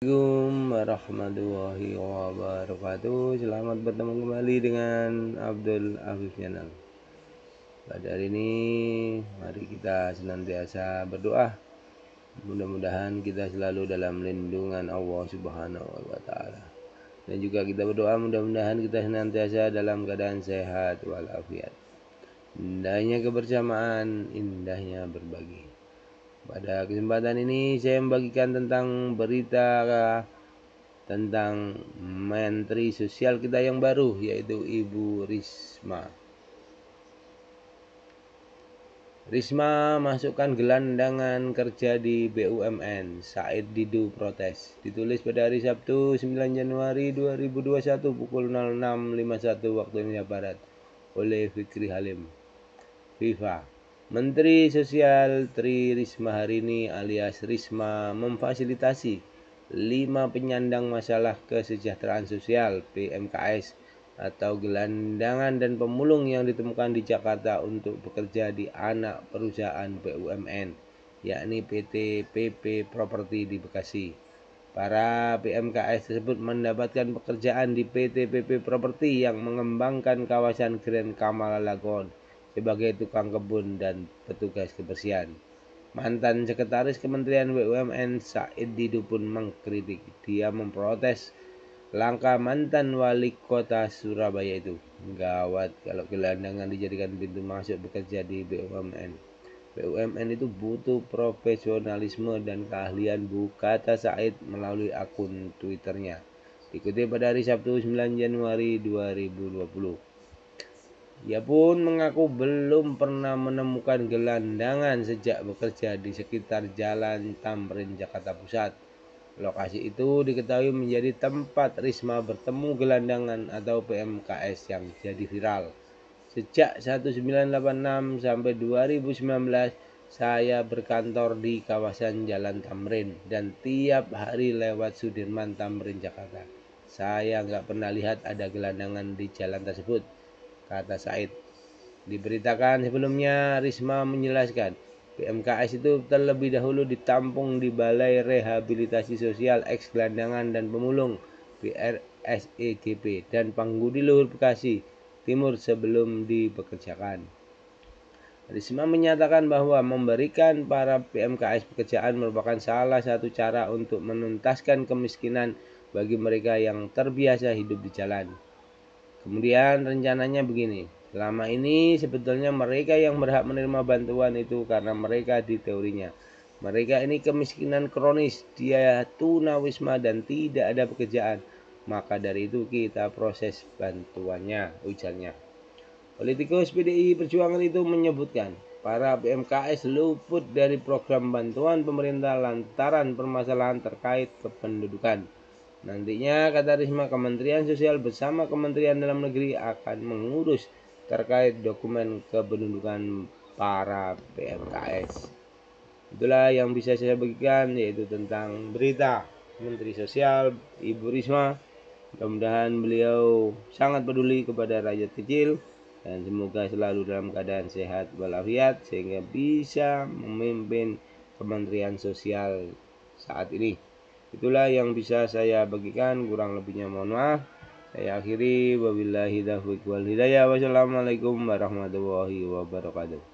Assalamualaikum warahmatullahi wabarakatuh. Selamat bertemu kembali dengan Abdul Afif Yanal. Pada hari ini mari kita senantiasa berdoa, mudah-mudahan kita selalu dalam lindungan Allah Subhanahu wa ta'ala. Dan juga kita berdoa mudah-mudahan kita senantiasa dalam keadaan sehat walafiat. Indahnya kebersamaan, indahnya berbagi. Pada kesempatan ini saya membagikan tentang berita tentang Menteri Sosial kita yang baru, yaitu Ibu Risma masukkan gelandangan kerja di BUMN. Said Didu protes. Ditulis pada hari Sabtu 9 Januari 2021 pukul 06.51 waktu Indonesia Barat oleh Fikri Halim, FIFA. Menteri Sosial Tri Rismaharini alias Risma memfasilitasi 5 penyandang masalah kesejahteraan sosial PMKS atau gelandangan dan pemulung yang ditemukan di Jakarta untuk bekerja di anak perusahaan BUMN, yakni PT PP Property di Bekasi. Para PMKS tersebut mendapatkan pekerjaan di PT PP Property yang mengembangkan kawasan Grand Kamala Lagoon sebagai tukang kebun dan petugas kebersihan. Mantan Sekretaris Kementerian BUMN Said Didu pun mengkritik. Dia memprotes langkah mantan wali kota Surabaya itu. Gawat kalau gelandangan dijadikan pintu masuk bekerja di BUMN. BUMN itu butuh profesionalisme dan keahlian, kata Said melalui akun Twitternya. Dikutip pada hari Sabtu 9 Januari 2020. Ia pun mengaku belum pernah menemukan gelandangan sejak bekerja di sekitar Jalan Tamrin, Jakarta Pusat. Lokasi itu diketahui menjadi tempat Risma bertemu gelandangan atau PMKS yang jadi viral. Sejak 1986 sampai 2019, saya berkantor di kawasan Jalan Tamrin dan tiap hari lewat Sudirman Tamrin, Jakarta. Saya nggak pernah lihat ada gelandangan di jalan tersebut, kata Said. Diberitakan sebelumnya, Risma menjelaskan PMKS itu terlebih dahulu ditampung di Balai Rehabilitasi Sosial Eks Gelandangan dan Pemulung PRSEGP dan Panggudi Luhur Bekasi Timur sebelum dipekerjakan. Risma menyatakan bahwa memberikan para PMKS pekerjaan merupakan salah satu cara untuk menuntaskan kemiskinan bagi mereka yang terbiasa hidup di jalan. Kemudian rencananya begini, selama ini sebetulnya mereka yang berhak menerima bantuan itu karena mereka di teorinya. Mereka ini kemiskinan kronis, dia tunawisma dan tidak ada pekerjaan. Maka dari itu kita proses bantuannya, ujarnya. Politikus PDI Perjuangan itu menyebutkan, para PMKS luput dari program bantuan pemerintah lantaran permasalahan terkait kependudukan. Nantinya, kata Risma, Kementerian Sosial bersama Kementerian Dalam Negeri akan mengurus terkait dokumen kependudukan para PMKS. Itulah yang bisa saya bagikan, yaitu tentang berita Menteri Sosial Ibu Risma. Mudah-mudahan beliau sangat peduli kepada rakyat kecil dan semoga selalu dalam keadaan sehat walafiat sehingga bisa memimpin Kementerian Sosial saat ini. Itulah yang bisa saya bagikan, kurang lebihnya mohon maaf. Saya akhiri, wabillahi taufiq wal hidayah. Wassalamualaikum warahmatullahi wabarakatuh.